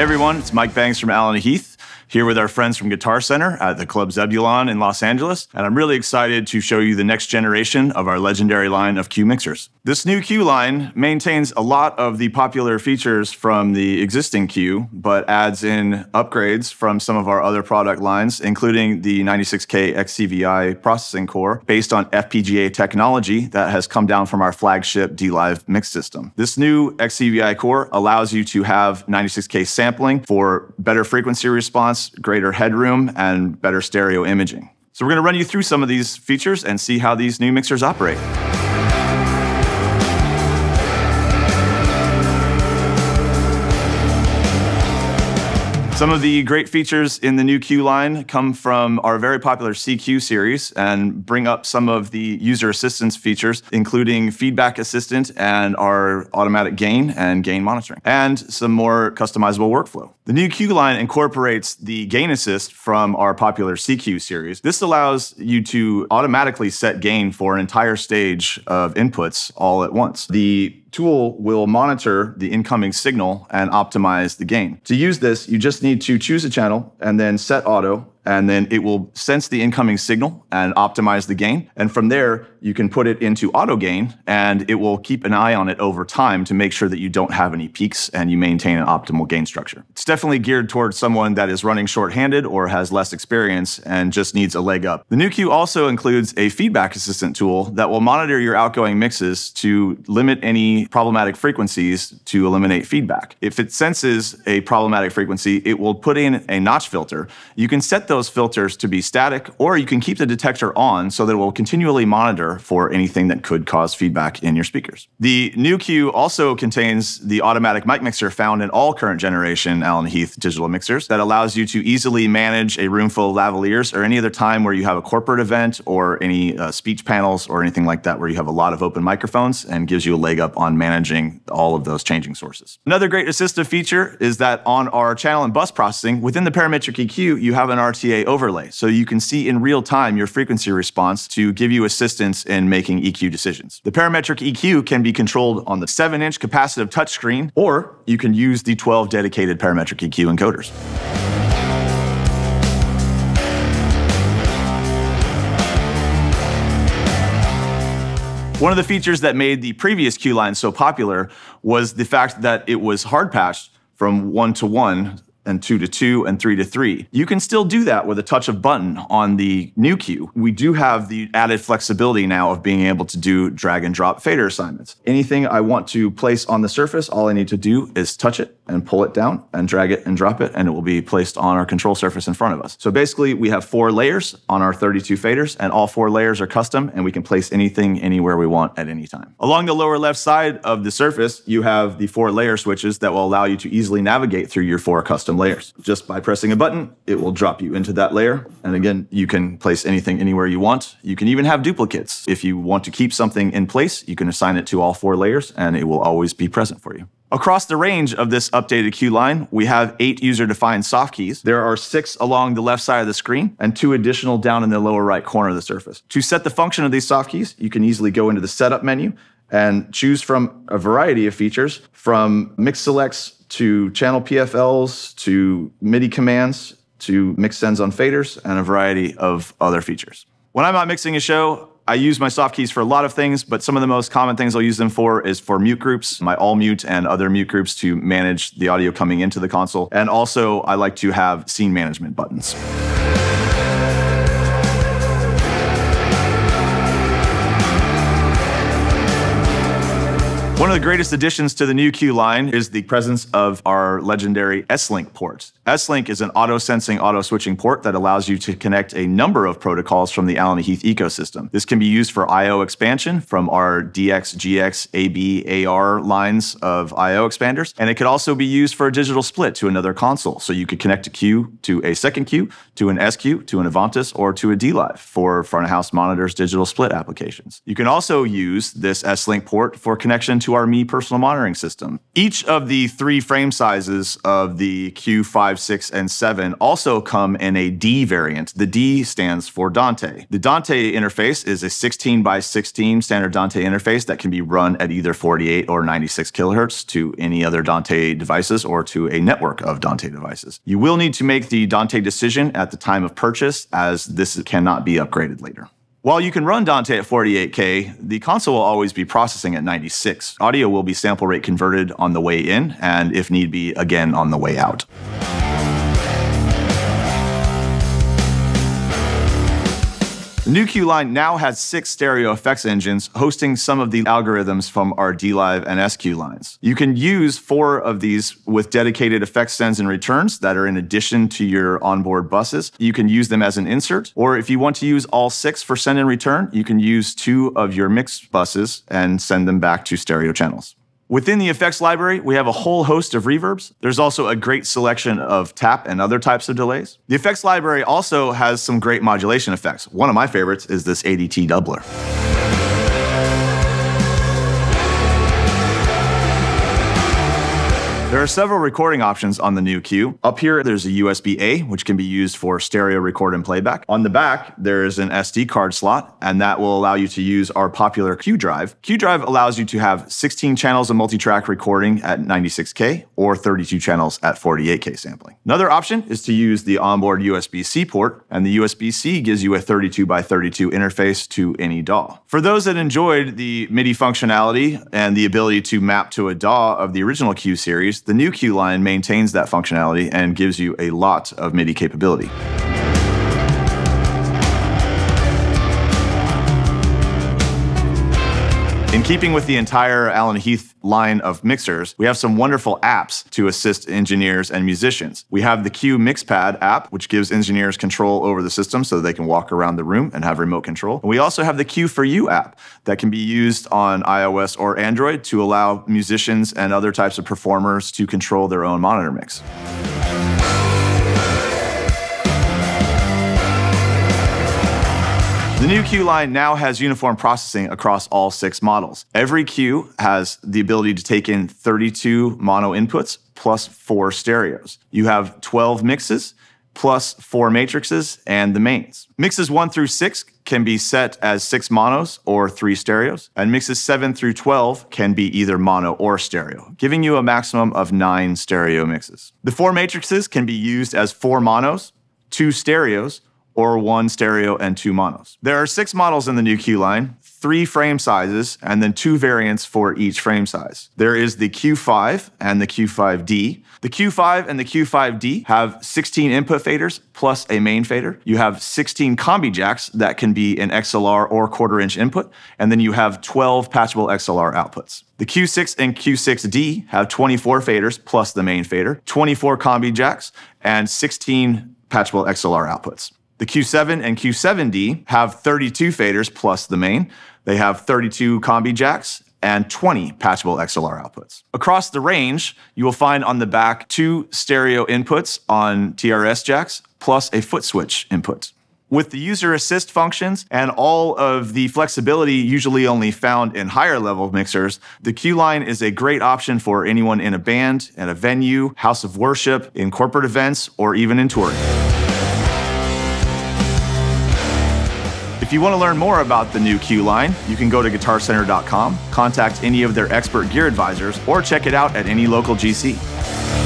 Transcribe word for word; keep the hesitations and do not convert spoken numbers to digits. Hey everyone, it's Mike Bangs from Allen and Heath, here with our friends from Guitar Center at the Club Zebulon in Los Angeles, and I'm really excited to show you the next generation of our legendary line of Qu mixers. This new Qu line maintains a lot of the popular features from the existing Qu, but adds in upgrades from some of our other product lines, including the ninety-six K X C V I processing core based on F P G A technology that has come down from our flagship DLive mix system. This new X C V I core allows you to have ninety-six K sampling for better frequency response, greater headroom, and better stereo imaging. So we're going to run you through some of these features and see how these new mixers operate. Some of the great features in the new Qu line come from our very popular C Q series and bring up some of the user assistance features, including feedback assistant and our automatic gain and gain monitoring, and some more customizable workflow. The new Qu line incorporates the gain assist from our popular C Q series. This allows you to automatically set gain for an entire stage of inputs all at once. The tool will monitor the incoming signal and optimize the gain. To use this, you just need to choose a channel and then set auto, and then it will sense the incoming signal and optimize the gain. And from there, you can put it into auto gain, and it will keep an eye on it over time to make sure that you don't have any peaks and you maintain an optimal gain structure. It's definitely geared towards someone that is running shorthanded or has less experience and just needs a leg up. The new Qu also includes a feedback assistant tool that will monitor your outgoing mixes to limit any problematic frequencies to eliminate feedback. If it senses a problematic frequency, it will put in a notch filter. You can set those filters to be static, or you can keep the detector on so that it will continually monitor for anything that could cause feedback in your speakers. The new Qu also contains the automatic mic mixer found in all current generation Allen and Heath digital mixers that allows you to easily manage a room full of lavaliers or any other time where you have a corporate event or any uh, speech panels or anything like that where you have a lot of open microphones, and gives you a leg up on managing all of those changing sources. Another great assistive feature is that on our channel and bus processing, within the parametric E Q, you have an R T overlay, so you can see in real time your frequency response to give you assistance in making E Q decisions. The parametric E Q can be controlled on the seven inch capacitive touchscreen, or you can use the twelve dedicated parametric E Q encoders. One of the features that made the previous Qu line so popular was the fact that it was hard patched from one to one, and two to two, and three to three. You can still do that with a touch of button on the new Qu. We do have the added flexibility now of being able to do drag and drop fader assignments. Anything I want to place on the surface, all I need to do is touch it and pull it down and drag it and drop it, and it will be placed on our control surface in front of us. So basically we have four layers on our thirty-two faders, and all four layers are custom, and we can place anything anywhere we want at any time. Along the lower left side of the surface, you have the four layer switches that will allow you to easily navigate through your four custom layers. Just by pressing a button, it will drop you into that layer. And again, you can place anything anywhere you want. You can even have duplicates. If you want to keep something in place, you can assign it to all four layers, and it will always be present for you. Across the range of this updated Qu line, we have eight user-defined soft keys. There are six along the left side of the screen and two additional down in the lower right corner of the surface. To set the function of these soft keys, you can easily go into the setup menu and choose from a variety of features, from mix selects to channel P F Ls, to MIDI commands, to mix sends on faders, and a variety of other features. When I'm out mixing a show, I use my soft keys for a lot of things, but some of the most common things I'll use them for is for mute groups, my all mute and other mute groups to manage the audio coming into the console. And also, I like to have scene management buttons. One of the greatest additions to the new Qu line is the presence of our legendary S-Link port. S-Link is an auto-sensing, auto-switching port that allows you to connect a number of protocols from the Allen and Heath ecosystem. This can be used for I O expansion from our D X, G X, A B, A R lines of I O expanders, and it could also be used for a digital split to another console. So you could connect a Qu to a second Qu, to an S Q, to an Avantis, or to a DLive for front-of-house monitors digital split applications. You can also use this S-Link port for connection to to our M E personal monitoring system. Each of the three frame sizes of the Q five, six, and seven also come in a D variant. The D stands for Dante. The Dante interface is a sixteen by sixteen standard Dante interface that can be run at either forty-eight or ninety-six kilohertz to any other Dante devices or to a network of Dante devices. You will need to make the Dante decision at the time of purchase, as this cannot be upgraded later. While you can run Dante at forty-eight K, the console will always be processing at ninety-six. Audio will be sample rate converted on the way in, and if need be, again on the way out. The new Q line now has six stereo effects engines hosting some of the algorithms from our DLive and S Q lines. You can use four of these with dedicated effects sends and returns that are in addition to your onboard buses. You can use them as an insert, or if you want to use all six for send and return, you can use two of your mix buses and send them back to stereo channels. Within the effects library, we have a whole host of reverbs. There's also a great selection of tap and other types of delays. The effects library also has some great modulation effects. One of my favorites is this A D T doubler. There are several recording options on the new Q. Up here, there's a U S B A, which can be used for stereo record and playback. On the back, there is an S D card slot, and that will allow you to use our popular Qu-Drive. Qu-Drive allows you to have sixteen channels of multi-track recording at ninety-six K or thirty-two channels at forty-eight K sampling. Another option is to use the onboard U S B C port, and the U S B C gives you a thirty-two by thirty-two interface to any D A W. For those that enjoyed the MIDI functionality and the ability to map to a D A W of the original Q series, the new Q line maintains that functionality and gives you a lot of MIDI capability. In keeping with the entire Allen Heath line of mixers, we have some wonderful apps to assist engineers and musicians. We have the Qu Mixpad app, which gives engineers control over the system so they can walk around the room and have remote control. And we also have the Qu For You app that can be used on iOS or Android to allow musicians and other types of performers to control their own monitor mix. The new Q line now has uniform processing across all six models. Every Q has the ability to take in thirty-two mono inputs plus four stereos. You have twelve mixes plus four matrices and the mains. Mixes one through six can be set as six monos or three stereos, and mixes seven through twelve can be either mono or stereo, giving you a maximum of nine stereo mixes. The four matrices can be used as four monos, two stereos, or one stereo and two monos. There are six models in the new Q line, three frame sizes, and then two variants for each frame size. There is the Q five and the Q five D. The Q five and the Q five D have sixteen input faders plus a main fader. You have sixteen combi jacks that can be an X L R or quarter inch input, and then you have twelve patchable X L R outputs. The Q six and Q six D have twenty-four faders plus the main fader, twenty-four combi jacks, and sixteen patchable X L R outputs. The Q seven and Q seven D have thirty-two faders plus the main. They have thirty-two combi jacks and twenty patchable X L R outputs. Across the range, you will find on the back two stereo inputs on T R S jacks plus a foot switch input. With the user assist functions and all of the flexibility usually only found in higher level mixers, the Q line is a great option for anyone in a band, at a venue, house of worship, in corporate events, or even in touring. If you want to learn more about the new Q line, you can go to guitar center dot com, contact any of their expert gear advisors, or check it out at any local G C.